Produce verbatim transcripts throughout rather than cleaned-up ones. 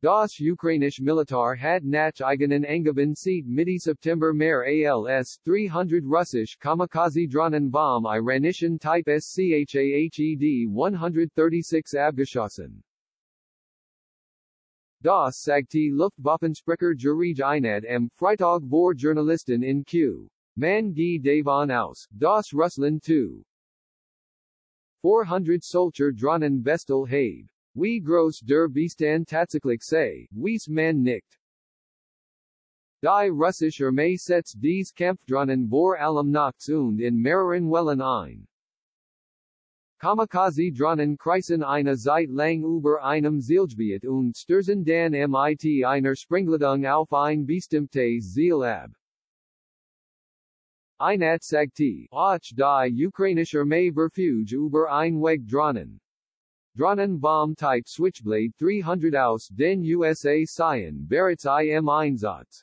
Das ukrainische Militar hat nach eigenen Angaben seit Mitte September mehr als dreihundert russisch Kamikaze-Drohnen vom iranischen Typ SCHAHED one thirty-six abgeschossen. Das sagte Luftwaffensprecher Jurij Einad am Freitag vor Journalisten in Kyiv. Man geht davon aus, dass Russland zweitausendvierhundert solcher Drohnen bestellt hat. Wie groß der Bestand tatsächlich sei, weiß man nicht. Die russische Armee setzt diese Kampfdrohnen vor allem nachts und in mehreren Wellen ein. Kamikaze-Drohnen kreisen eine Zeit lang über einem Zielgebiet und stürzen dann mit einer Sprengladung auf ein bestimmtes Ziel ab. Einad sagte, auch die ukrainische Armee verfügt über Einweg-Drohnen. Drohnen vom Typ Switchblade dreihundert aus den U S A seien bereits im Einsatz.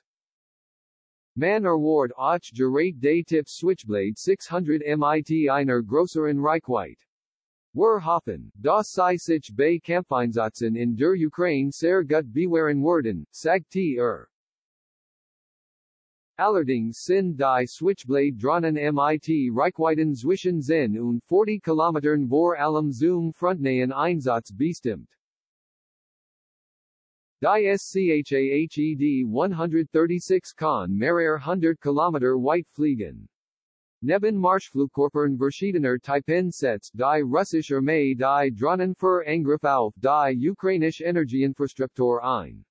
Man erwartet auch gerät des Typs Switchblade sechshundert mit einer größeren Reichweite. Wir hoffen, dass sie sich bei Kampfeinsätzen in der Ukraine sehr gut bewähren werden, sagte er. Allerdings sind die Switchblade Drohnen mit Reichweiten zwischen zehn und vierzig Kilometern vor allem zum frontnahen Einsatz bestimmt. Die SCHAHED one thirty-six kann mehrere hundert Kilometer weit fliegen. Neben Marschflugkörpern verschiedener Typen setzt die russische Armee die Drohnen für Angriff auf die ukrainische Energieinfrastruktur ein.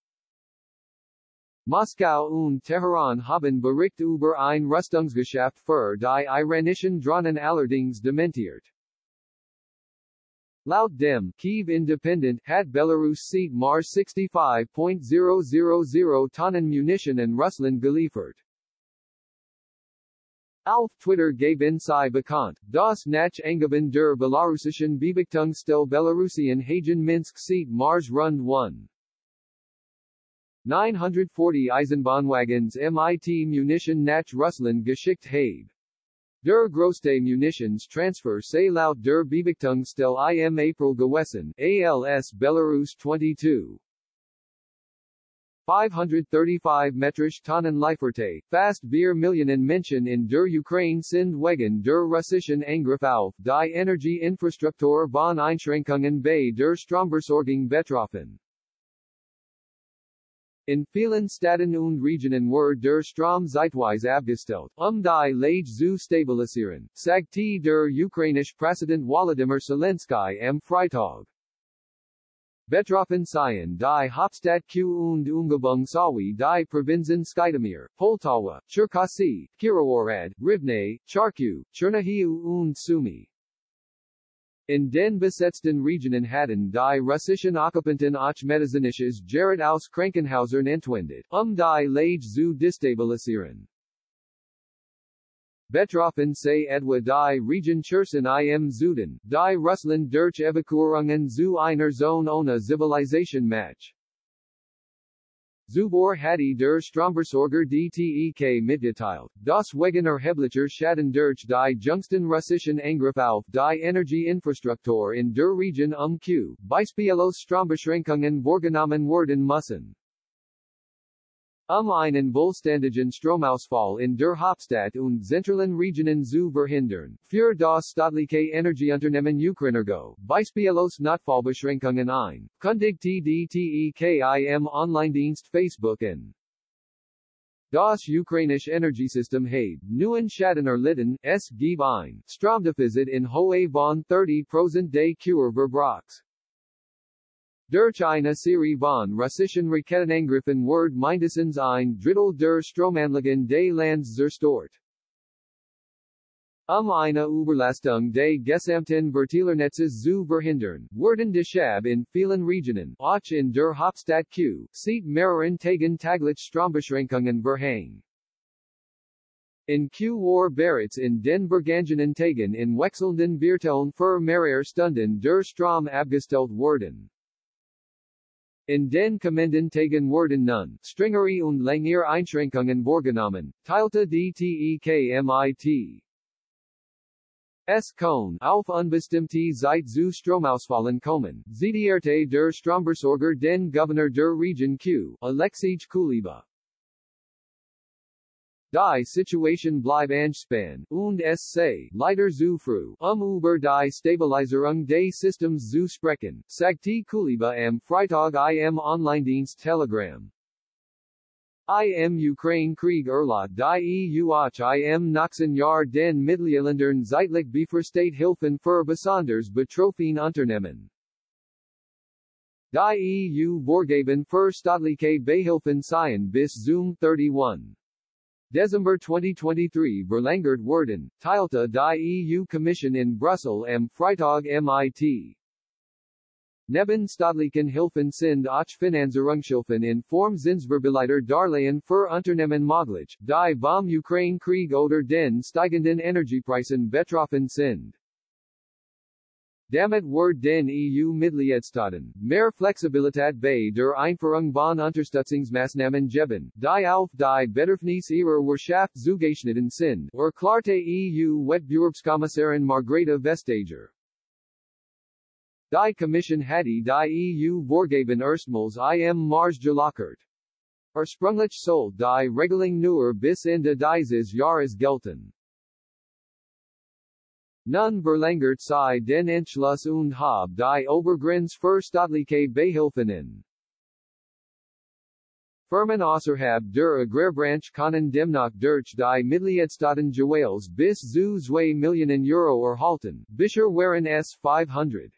Moskau und Teheran haben Bericht über ein Rüstungsgeschäft für die iranischen Drohnen allerdings dementiert. Laut dem Kyiv Independent hat Belarus seit Mars sechzig-fünftausend Tonnen Munition in Russland geliefert. Auf Twitter gaben sie bekannt, dass nach Angaben der belarussischen Beobachtungsstelle Belarusian Hagen Minsk seit Mars rund one. neunhundertvierzig Eisenbahnwagens mit Munition nach Russland geschickt habe. Der größte Munitionstransfer sei laut der Beobachtungsstelle im April gewesen, als Belarus zweitausendfünfhundertfünfunddreißig metrische Tonnen lieferte, fast vier Millionen Menschen in der Ukraine sind wegen der russischen Angriff auf die Energieinfrastruktur von Einschränkungen bei der Stromversorgung betroffen. In vielen Städten und Regionen wurde der Strom zeitweise abgestellt, um die Lage zu stabilisieren, sagte der ukrainische Präsident Wolodymyr Selenskyj am Freitag. Betroffen seien die Hauptstadt Kyiv und Umgebung sowie die Provinzen Skydamir, Poltawa, Cherkasy, Kirovohrad, Rivne, Charkiw, Chernihiv und Sumy. In den besetzten Regionen hatten die russischen Okkupanten auch medizinisches Gerät aus Krankenhausern entwendet, um die Lage zu destabilisieren. Betroffen sei etwa die Region Cherson im Süden, die Russland durch Evakuierungen zu einer Zone ohne Zivilisation macht. Zuvor hatte der Stromversorger D T E K mitgeteilt, dass wegen erheblicher Schaden durch die jüngsten russischen Angriff auf die Energieinfrastruktur in der Region um Kyiv, beispiellos Strombeschränkungen vorgenommen werden müssen. Um einen vollständigen Stromausfall in der Hauptstadt und zentralen Regionen zu verhindern, für das staatliche Energieunternehmen Ukrainergo, beispiellos Notfallbeschränkungen ein, kündigte D T E K im Online-Dienst Facebook an. Das ukrainische Energiesystem hat neuen Schaden erlitten, es gibt ein Stromdefizit in Höhe von dreißig Prozent des Kurverbrauchs. Durch eine Serie von russischen Raketenangriffen wurde mindestens ein Drittel der Stromanlagen des Landes zerstört. Um eine Überlastung des gesamten Verteilernetzes zu verhindern, wurden deshalb in vielen Regionen, auch in der Hauptstadt Kyiv, seit mehreren Tagen täglich Strombeschränkungen verhängt. In Kyiv war bereits in den vergangenen Tagen in wechselnden Vierteln für mehrere Stunden der Strom abgestellt worden. In den kommenden Tagen werden nun strengere und längere Einschränkungen vorgenommen, teilte D T E K mit. S. Kohn, auf unbestimmte Zeit zu Stromausfallen kommen, zitierte der Stromversorger den Gouverneur der Region Q, Alexej Kuliba. Die Situation bleibt angespannt, und es sei leider zu früh, um über die Stabilisierung des Systems zu sprechen, sagte Kuliba am Freitag im Online-Dienst Telegram. Im Ukraine-Krieg erlaubt die E U im nächsten Jahr den Mittelländern zeitlich befristete Hilfen für besonders betroffene Unternehmen. Die E U vorgaben für staatliche Beihilfen seien bis zum thirty-first December twenty twenty-three verlängert worden, teilte die E U-Kommission in Brüssel am Freitag mit. Neben staatlichen Hilfen sind auch Finanzierungshilfen in Form zinsverbilligter Darlehen für Unternehmen möglich, die vom Ukraine-Krieg oder den steigenden Energiepreisen betroffen sind. Damit wird den E U-Mitgliedstaaten mehr Flexibilität bei der Einführung von Unterstützungsmaßnahmen geben, die auf die Bedürfnisse ihrer Wirtschaft zugeschnitten sind, erklärte E U-Wettbewerbskommissarin Margrethe Vestager. Die Commission hatte die E U vorgaben erstmals im März gelockert. Ursprünglich sollte die Regelung nur bis Ende dieses Jahres gelten. Nun verlängert sei den Entschluss und hab die Obergrenz für staatliche Beihilfen in. Firmen außerhalb der Agrarbranche können demnach durch die Mitgliedstaaten jeweils bis zu zwei Millionen Euro erhalten, bisher wären es fünfhunderttausend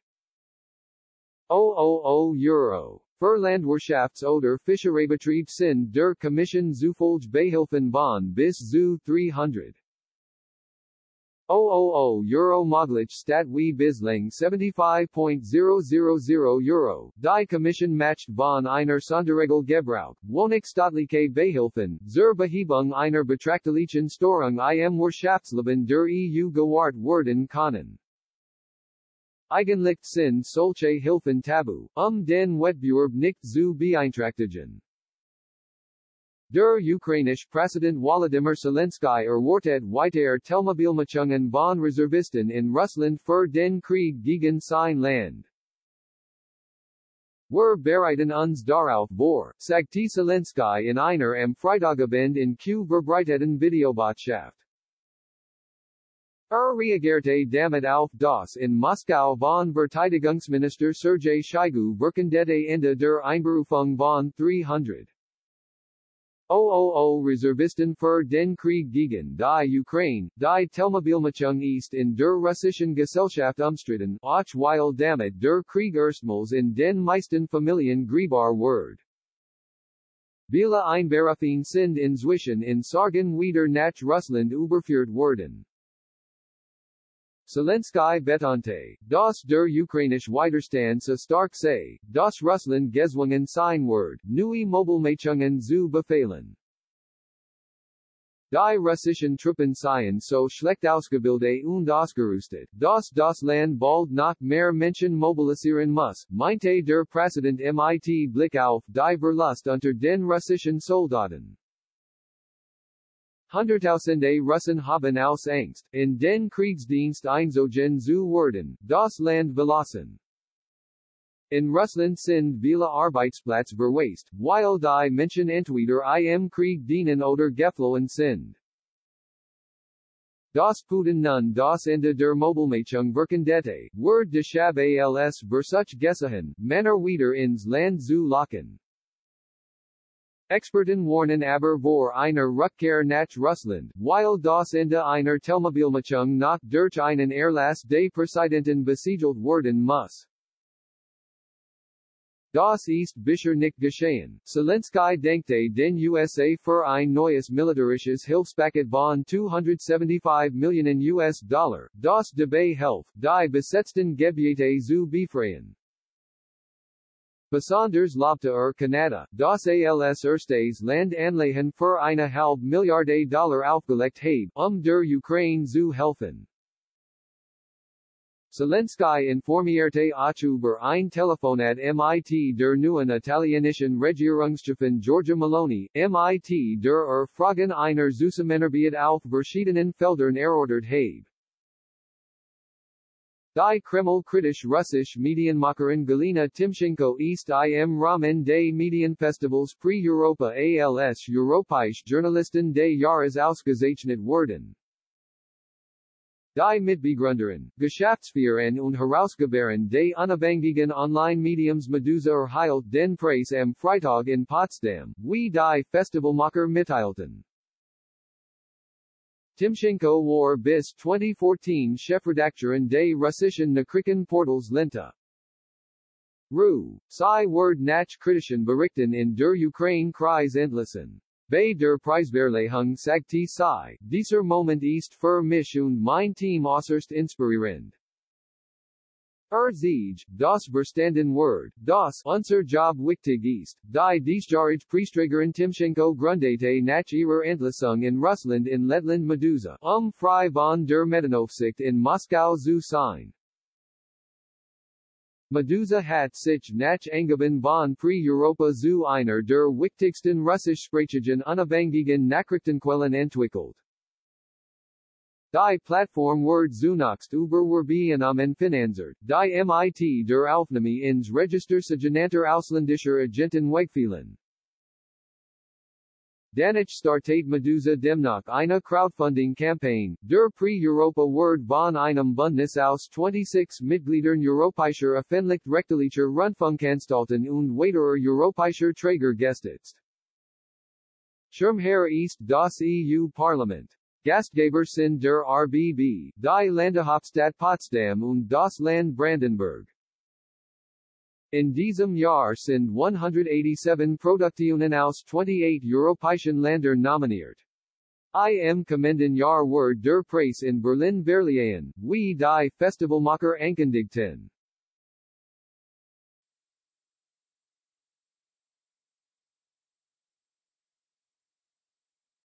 Euro. Für Landwirtschafts- oder Fischereibetrieb sind der Commission zufolge Beihilfen von bis zu dreihunderttausend Euro möglich statt wie bislang siebzig Euro. Die Commission matcht von einer Sonderregel Gebrauch, wonig staatliche Beihilfen, zur Behebung einer betrachtlichen Störung im Wirtschaftsleben der E U gewahrt werden können. Eigentlich sind solche Hilfen tabu, um den Wettbewerb nicht zu beeinträchtigen. Der ukrainische Präsident Wolodymyr Selenskyj erwartet weiter Teilmobilmachungen von Reservisten in Russland für den Krieg gegen sein Land. Wir bereiten uns darauf vor, sagte Selenskyj in einer am Freitagabend in Kyiv verbreiteten Videobotschaft. Er reagierte damit auf das in Moskau von Verteidigungsminister Sergei Shaigu verkündete Ende der Einberufung von dreihunderttausend Reservisten für den Krieg gegen die Ukraine, die Teilmobilmachung ist in der russischen Gesellschaft umstritten, auch weil damit der Krieg erstmals in den meisten Familien greifbar wird. Viele Einberufungen sind inzwischen in Sorgen wieder nach Russland überführt worden. Selenskyj betonte, dass der ukrainische Widerstand so stark sei, dass Russland gezwungen sein wird, neue Mobilmachungen zu befehlen. Die russischen Truppen seien so schlecht ausgebildet und ausgerüstet, dass das Land bald noch mehr Menschen mobilisieren muss, meinte der Präsident mit Blick auf die Verlust unter den russischen Soldaten. Hunderttausende Russen haben aus Angst, in den Kriegsdienst einzogen zu werden, das Land verlassen. In Russland sind viele Arbeitsplätze verwaist, weil die Menschen entweder im Krieg dienen oder geflohen sind. Das Putin nun das Ende der Mobilmachung verkündete, wird die Schab als Versuch gesehen, Männer wieder ins Land zu locken. Experten warnen aber vor einer Rückkehr nach Russland, weil das Ende einer Teilmobilmachung nach durch einen Erlass des Präsidenten besiegelt werden muss. Das ist bisher nicht geschehen. Selenskyj dankte den U S A für ein neues militärisches Hilfspaket von zweihundertfünfundsiebzig Millionen US-Dollar, das dabei hilft, die besetzten Gebiete zu befreien. Besonders lobte er Kanada, das als erstes Land anlegen für eine halbe Milliarde Dollar aufgelegt habe, um der Ukraine zu helfen. Selenskyj informierte auch über ein Telefonat mit der neuen italienischen Regierungschefin Georgia Maloney, mit der er Fragen einer Zusammenarbeit auf verschiedenen Feldern erörtert habe. I Kreml Kritish Russish Median Makarin Galina Timtschenko East I M Ramen Day Median Festivals Pre Europa als Europaish Journalisten Day Yaras Ausgezeichnet Worden. Die Mitbegründerin, Geschäftsführerin und Herausgeberin des unabhängigen Online-Mediums Meduza erhielt den Preis am Freitag in Potsdam, wie die Festivalmacher mitteilten. Timtschenko war bis twenty fourteen Chefredakteurin des russischen Nachrichtenportals Lenta Punkt R U. Sie wurde nach kritischen Berichten in der Ukraine-Krise entlassen. Bei der Preisverleihung sagte sie, dieser Moment ist für mich und mein Team äußerst inspirierend. Erzige, das verstanden wird, dass unser Job wichtig ist, die diesjährige Preisträgerin Timtschenko gründete nach ihrer Entlassung in Russland in Lettland Meduza, um frei von der Medienaufsicht in Moskau zu sein. Meduza hat sich nach Angaben von Pre Europa zu einer der wichtigsten russischsprachigen unabhängigen Nachrichtenquellen entwickelt. Die Plattform wird zunächst überwiegend finanziert, die mit der Aufnahme ins Register sogenannter ausländischer Agenten wegfielen. Danach startet Meduza demnach eine Crowdfunding-Kampagne, der Pre-Europa wird von einem Bündnis aus twenty-six Mitgliedern europäischer öffentlich-rechtlicher Rundfunkanstalten und weiterer europäischer Träger gestützt. Schirmherr ist das E U-Parlament. Gastgeber sind der R B B, die Landeshauptstadt Potsdam und das Land Brandenburg. In diesem Jahr sind one hundred eighty-seven Produktionen aus twenty-eight europäischen Ländern nominiert. Im kommenden Jahr wird der Preis in Berlin verliehen, wie die Festivalmacher ankündigten.